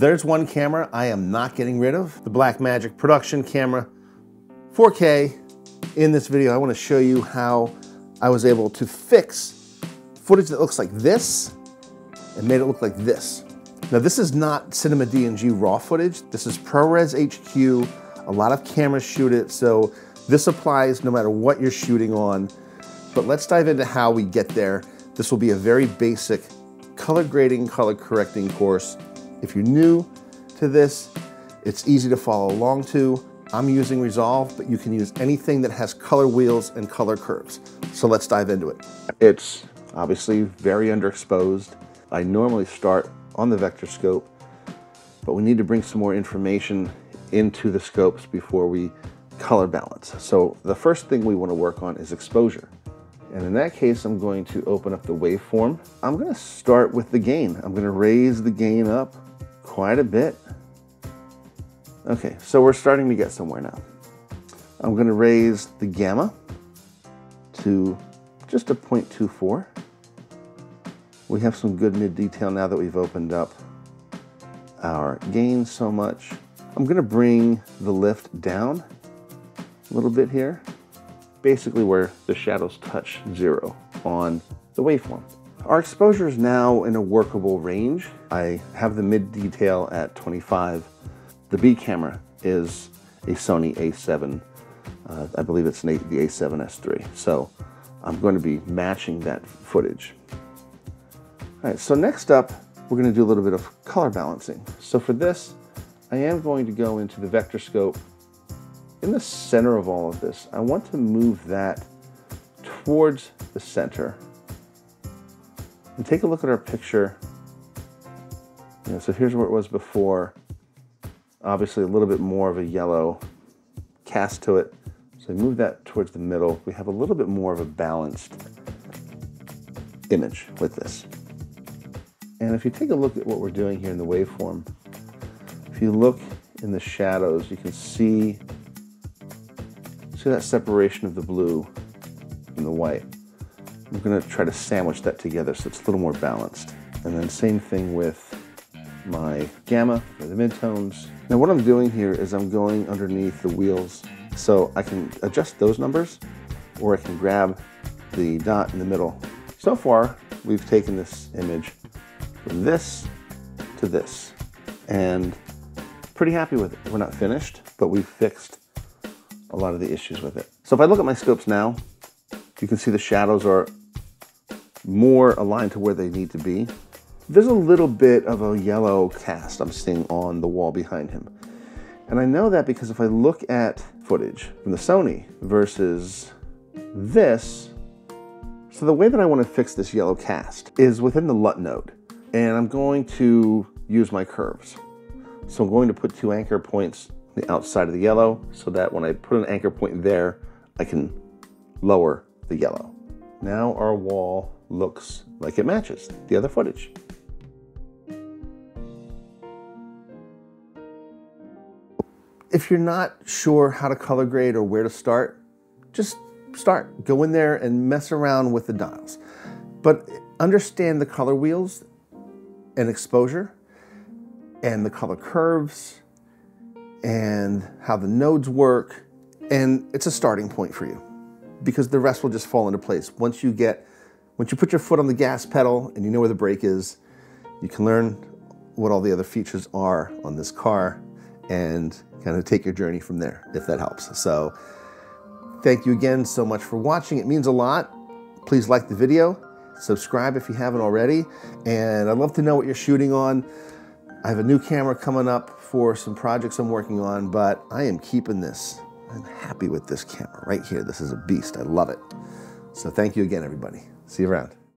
There's one camera I am not getting rid of, the Blackmagic Production Camera 4K. In this video, I want to show you how I was able to fix footage that looks like this and made it look like this. Now, this is not Cinema DNG raw footage. This is ProRes HQ. A lot of cameras shoot it, so this applies no matter what you're shooting on. But let's dive into how we get there. This will be a very basic color grading, color correcting course. If you're new to this, it's easy to follow along to. I'm using Resolve, but you can use anything that has color wheels and color curves. So let's dive into it. It's obviously very underexposed. I normally start on the vector scope, but we need to bring some more information into the scopes before we color balance. So the first thing we want to work on is exposure. And in that case, I'm going to open up the waveform. I'm going to start with the gain. I'm going to raise the gain up quite a bit. Okay, so we're starting to get somewhere now. I'm going to raise the gamma to just a 0.24. We have some good mid detail now that we've opened up our gain so much. I'm going to bring the lift down a little bit here, basically where the shadows touch zero on the waveform. Our exposure is now in a workable range. I have the mid detail at 25. The B camera is a Sony A7. I believe it's the A7S3. So I'm going to be matching that footage. All right, so next up, we're going to do a little bit of color balancing. So for this, I am going to go into the vector scope. In the center of all of this, I want to move that towards the center. And take a look at our picture. You know, so here's where it was before. Obviously a little bit more of a yellow cast to it. So move that towards the middle. We have a little bit more of a balanced image with this. And if you take a look at what we're doing here in the waveform, if you look in the shadows, you can see that separation of the blue and the white. I'm going to try to sandwich that together so it's a little more balanced. And then same thing with my gamma for the midtones. Now what I'm doing here is I'm going underneath the wheels, so I can adjust those numbers, or I can grab the dot in the middle. So far, we've taken this image from this to this, and pretty happy with it. We're not finished, but we've fixed a lot of the issues with it. So if I look at my scopes now, you can see the shadows are more aligned to where they need to be. There's a little bit of a yellow cast I'm seeing on the wall behind him. And I know that because if I look at footage from the Sony versus this, so the way that I want to fix this yellow cast is within the LUT node. And I'm going to use my curves. So I'm going to put two anchor points on the outside of the yellow so that when I put an anchor point there, I can lower the yellow. Now our wall looks like it matches the other footage. If you're not sure how to color grade or where to start, just start. Go in there and mess around with the dials. But understand the color wheels and exposure and the color curves and how the nodes work. And it's a starting point for you because the rest will just fall into place. Once you put your foot on the gas pedal and you know where the brake is, you can learn what all the other features are on this car and kind of take your journey from there, if that helps. So thank you again so much for watching. It means a lot. Please like the video, subscribe if you haven't already, and I'd love to know what you're shooting on. I have a new camera coming up for some projects I'm working on, but I am keeping this. I'm happy with this camera right here. This is a beast. I love it. So thank you again, everybody. See you around.